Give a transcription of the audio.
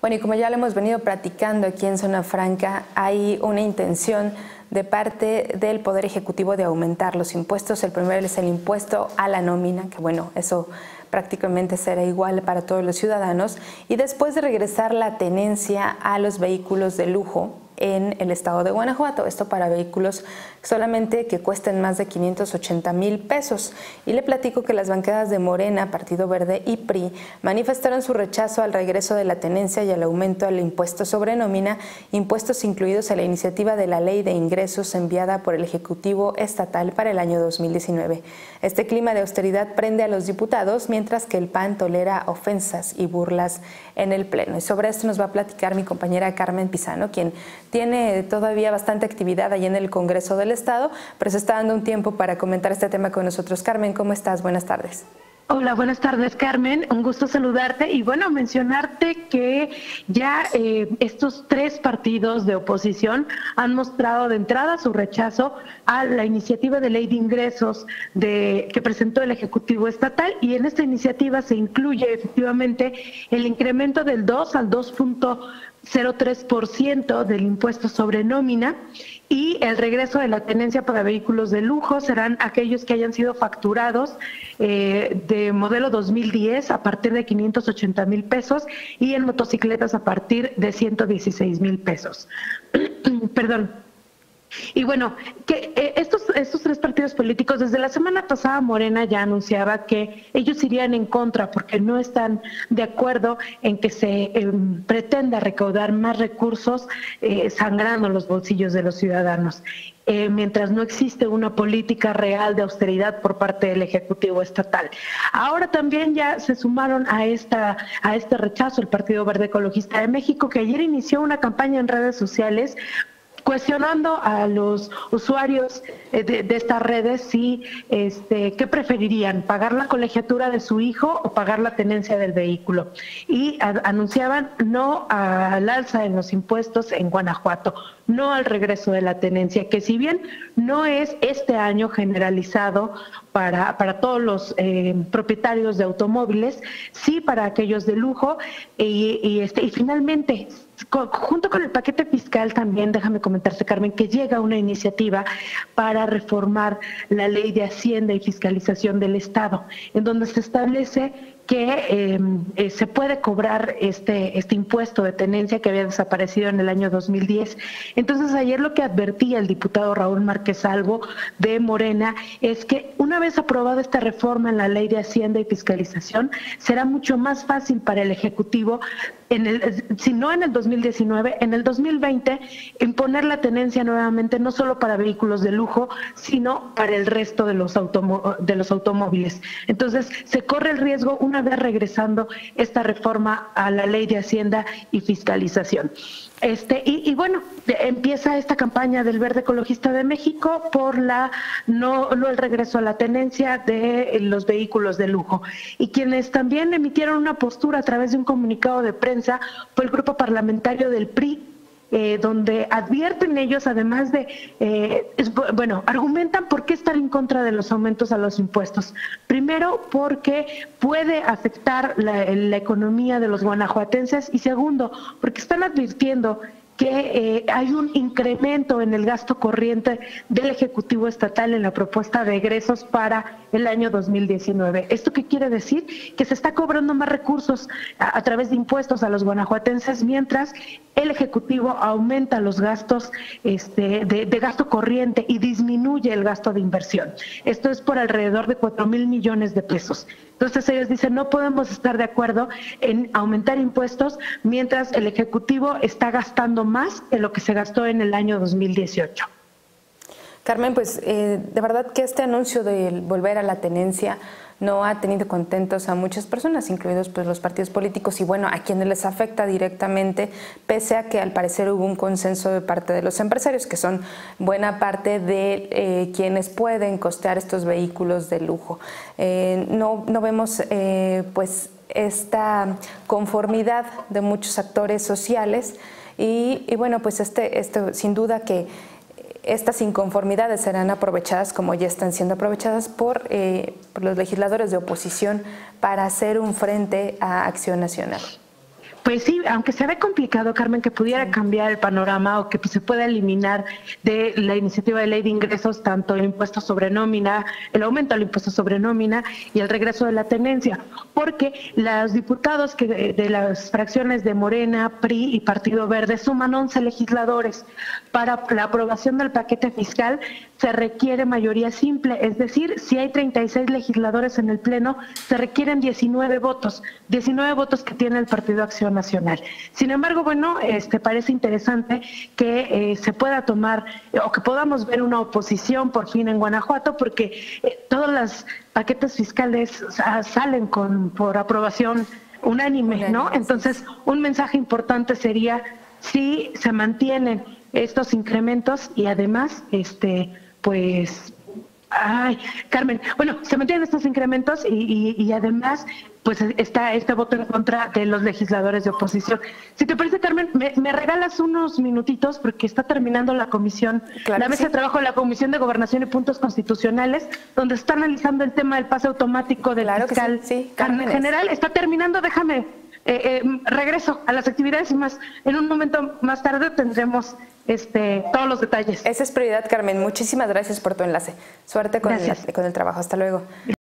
Bueno, y como ya lo hemos venido platicando aquí en Zona Franca, hay una intención de parte del Poder Ejecutivo de aumentar los impuestos. El primero es el impuesto a la nómina, que bueno, eso prácticamente será igual para todos los ciudadanos. Y después de regresar la tenencia a los vehículos de lujo en el estado de Guanajuato, esto para vehículos solamente que cuesten más de 580,000 pesos. Y le platico que las bancadas de Morena, Partido Verde y PRI manifestaron su rechazo al regreso de la tenencia y al aumento del impuesto sobre nómina, impuestos incluidos en la iniciativa de la Ley de Ingresos enviada por el Ejecutivo Estatal para el año 2019. Este clima de austeridad prende a los diputados, mientras que el PAN tolera ofensas y burlas en el Pleno. Y sobre esto nos va a platicar mi compañera Carmen Pisano, quien tiene todavía bastante actividad allí en el Congreso del Estado, pero se está dando un tiempo para comentar este tema con nosotros. Carmen, ¿cómo estás? Buenas tardes. Hola, buenas tardes, Carmen. Un gusto saludarte y bueno, mencionarte que ya estos tres partidos de oposición han mostrado de entrada su rechazo a la iniciativa de ley de ingresos que presentó el Ejecutivo Estatal, y en esta iniciativa se incluye efectivamente el incremento del 2 al 2.03% del impuesto sobre nómina, y el regreso de la tenencia para vehículos de lujo serán aquellos que hayan sido facturados de modelo 2010 a partir de 580,000 pesos y en motocicletas a partir de 116,000 pesos. Perdón. Y bueno, que estos tres partidos políticos, desde la semana pasada Morena ya anunciaba que ellos irían en contra porque no están de acuerdo en que se pretenda recaudar más recursos sangrando los bolsillos de los ciudadanos. Mientras no existe una política real de austeridad por parte del Ejecutivo Estatal. Ahora también ya se sumaron a este rechazo el Partido Verde Ecologista de México, que ayer inició una campaña en redes sociales cuestionando a los usuarios de estas redes si qué preferirían, pagar la colegiatura de su hijo o pagar la tenencia del vehículo. Y anunciaban no al alza en los impuestos en Guanajuato, no al regreso de la tenencia, que si bien no es este año generalizado para todos los propietarios de automóviles, sí para aquellos de lujo, y finalmente, junto con el paquete fiscal también, déjame comentarte, Carmen, que llega una iniciativa para reformar la Ley de Hacienda y Fiscalización del Estado, en donde se establece que se puede cobrar este impuesto de tenencia que había desaparecido en el año 2010. Entonces, ayer lo que advertía el diputado Raúl Márquez Albo de Morena es que una vez aprobada esta reforma en la Ley de Hacienda y Fiscalización, será mucho más fácil para el Ejecutivo, si no en el 2019, en el 2020, imponer la tenencia nuevamente no solo para vehículos de lujo, sino para el resto de los automóviles. Entonces, se corre el riesgo una vez regresando esta reforma a la Ley de Hacienda y Fiscalización. Y bueno, empieza esta campaña del Verde Ecologista de México por no el regreso a la tenencia de los vehículos de lujo. Y quienes también emitieron una postura a través de un comunicado de prensa fue el grupo parlamentario del PRI, donde advierten ellos, además de, argumentan por qué estar en contra de los aumentos a los impuestos. Primero, porque puede afectar la economía de los guanajuatenses, y segundo, porque están advirtiendo que hay un incremento en el gasto corriente del Ejecutivo Estatal en la propuesta de egresos para el año 2019. ¿Esto qué quiere decir? Que se está cobrando más recursos a través de impuestos a los guanajuatenses, mientras el Ejecutivo aumenta los gastos de gasto corriente y disminuye el gasto de inversión. Esto es por alrededor de 4,000 millones de pesos. Entonces ellos dicen, no podemos estar de acuerdo en aumentar impuestos mientras el Ejecutivo está gastando más que lo que se gastó en el año 2018. Carmen, pues de verdad que este anuncio de volver a la tenencia no ha tenido contentos a muchas personas, incluidos pues los partidos políticos, y bueno, a quienes les afecta directamente, pese a que al parecer hubo un consenso de parte de los empresarios, que son buena parte de quienes pueden costear estos vehículos de lujo. No vemos pues esta conformidad de muchos actores sociales, y bueno, pues esto sin duda que estas inconformidades serán aprovechadas, como ya están siendo aprovechadas por los legisladores de oposición, para hacer un frente a Acción Nacional. Pues sí, aunque se ve complicado, Carmen, que pudiera cambiar el panorama o que se pueda eliminar de la iniciativa de ley de ingresos tanto el impuesto sobre nómina, el aumento al impuesto sobre nómina y el regreso de la tenencia, porque los diputados que de las fracciones de Morena, PRI y Partido Verde suman 11 legisladores. Para la aprobación del paquete fiscal se requiere mayoría simple, es decir, si hay 36 legisladores en el Pleno, se requieren 19 votos que tiene el Partido Acción Nacional. Sin embargo, bueno, parece interesante que se pueda tomar o que podamos ver una oposición por fin en Guanajuato, porque todos los paquetes fiscales salen por aprobación unánime, ¿no? Entonces, un mensaje importante sería si se mantienen estos incrementos y además, se mantienen estos incrementos y además pues está este voto en contra de los legisladores de oposición. Si te parece, Carmen, me regalas unos minutitos porque está terminando la comisión, claro, la mesa de trabajo de la Comisión de Gobernación y Puntos Constitucionales, donde está analizando el tema del pase automático del fiscal general. Está terminando, déjame, regreso a las actividades y más. En un momento más tarde tendremos todos los detalles. Esa es prioridad, Carmen. Muchísimas gracias por tu enlace. Suerte con el trabajo. Hasta luego.